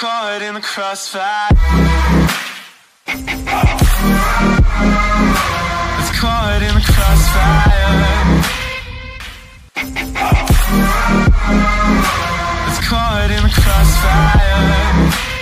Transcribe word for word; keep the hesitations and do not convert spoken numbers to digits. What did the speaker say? caught in the crossfire. It's caught in the crossfire. It's caught in the crossfire.